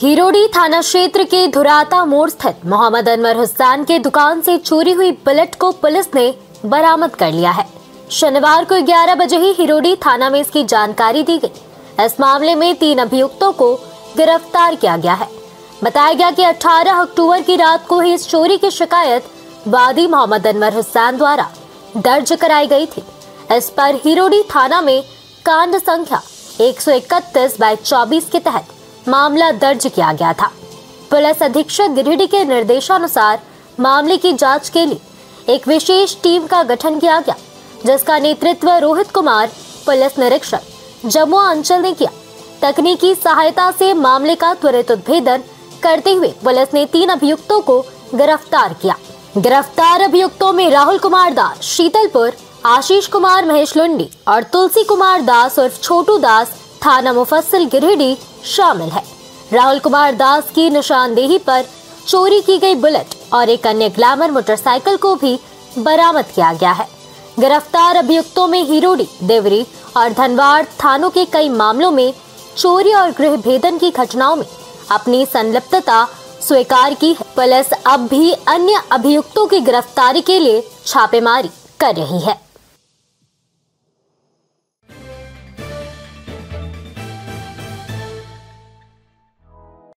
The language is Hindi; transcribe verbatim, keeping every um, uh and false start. हिरोडी थाना क्षेत्र के धुराता मोड़ स्थित मोहम्मद अनवर हुसैन के दुकान से चोरी हुई बुलेट को पुलिस ने बरामद कर लिया है। शनिवार को ग्यारह बजे ही हिरोडी थाना में इसकी जानकारी दी गई। इस मामले में तीन अभियुक्तों को गिरफ्तार किया गया है। बताया गया कि अठारह अक्टूबर की रात को ही इस चोरी की शिकायत वादी मोहम्मद अनवर हुसैन द्वारा दर्ज कराई गई थी। इस पर हिरोडी थाना में कांड संख्या एक सौ इकतीस बाई चौबीस के तहत मामला दर्ज किया गया था। पुलिस अधीक्षक गिरिडीह के निर्देशानुसार मामले की जांच के लिए एक विशेष टीम का गठन किया गया, जिसका नेतृत्व रोहित कुमार पुलिस निरीक्षक जमुआ अंचल ने किया। तकनीकी सहायता से मामले का त्वरित उद्भेदन करते हुए पुलिस ने तीन अभियुक्तों को गिरफ्तार किया। गिरफ्तार अभियुक्तों में राहुल कुमार दास शीतलपुर, आशीष कुमार महेश लुंडी और तुलसी कुमार दास उर्फ छोटू दास थाना मुफस्सिल गिरिडीह शामिल है। राहुल कुमार दास की निशानदेही पर चोरी की गई बुलेट और एक अन्य ग्लैमर मोटरसाइकिल को भी बरामद किया गया है। गिरफ्तार अभियुक्तों में हिरोडी, देवरी और धनवाड़ थानों के कई मामलों में चोरी और गृह भेदन की घटनाओं में अपनी संलिप्तता स्वीकार की है। पुलिस अब भी अन्य अभियुक्तों की गिरफ्तारी के लिए छापेमारी कर रही है।